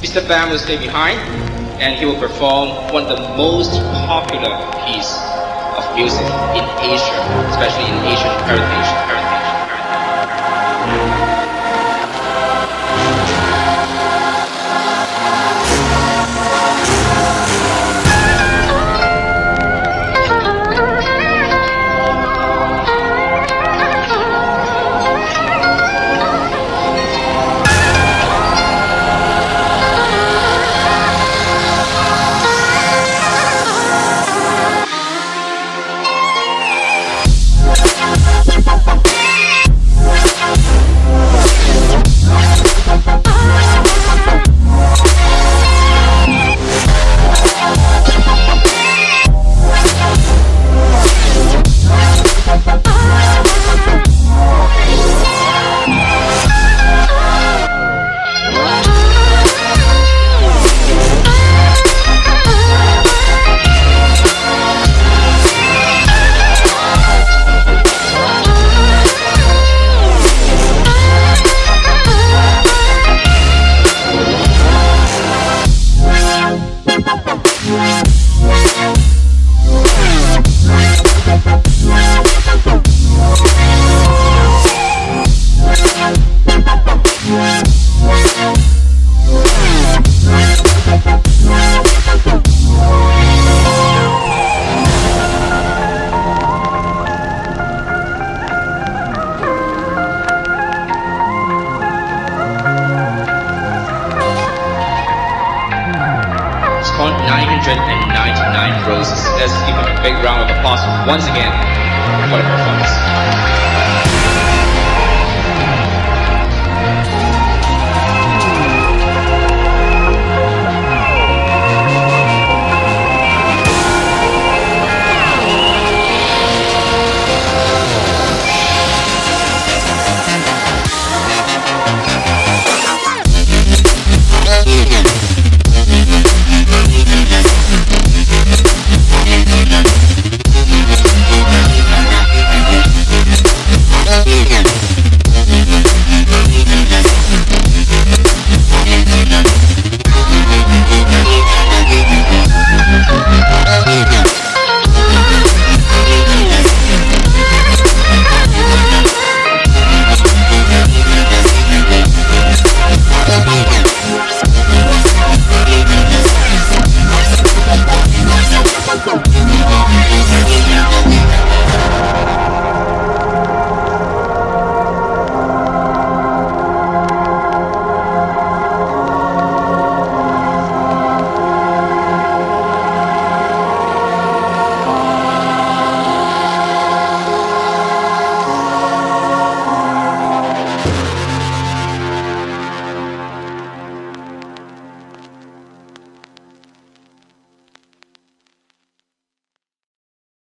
Mr. Pham will stay behind and he will perform one of the most popular pieces of music in Asia, especially in Asian heritage. Roses. Let's give them a big round of applause once again for the performance.